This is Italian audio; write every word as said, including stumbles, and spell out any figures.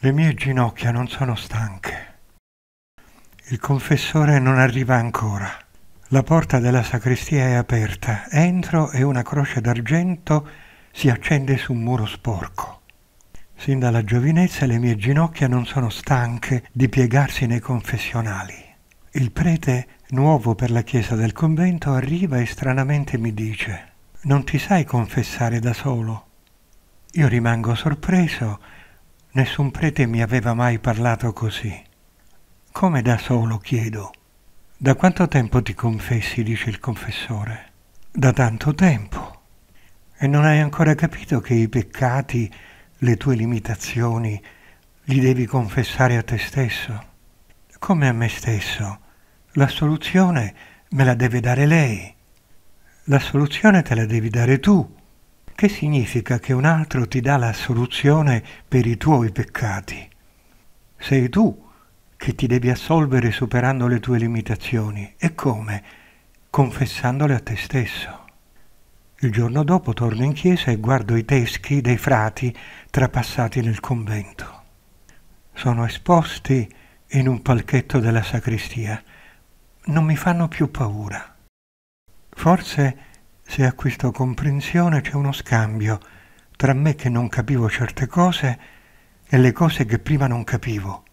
Le mie ginocchia non sono stanche. Il confessore non arriva ancora. La porta della sacrestia è aperta. Entro e una croce d'argento si accende su un muro sporco. Sin dalla giovinezza le mie ginocchia non sono stanche di piegarsi nei confessionali. Il prete, nuovo per la chiesa del convento, arriva e stranamente mi dice: «Non ti sai confessare da solo?» Io rimango sorpreso. Nessun prete mi aveva mai parlato così. «Come da solo?» chiedo. «Da quanto tempo ti confessi?» dice il confessore. «Da tanto tempo. E non hai ancora capito che i peccati, le tue limitazioni, li devi confessare a te stesso?» «Come a me stesso? L'assoluzione me la deve dare lei. L'assoluzione te la devi dare tu. Che significa che un altro ti dà l'assoluzione per i tuoi peccati? Sei tu che ti devi assolvere superando le tue limitazioni. E come? Confessandole a te stesso.» Il giorno dopo torno in chiesa e guardo i teschi dei frati trapassati nel convento. Sono esposti in un palchetto della sacrestia. Non mi fanno più paura. Forse, se acquisto comprensione, c'è uno scambio tra me che non capivo certe cose e le cose che prima non capivo.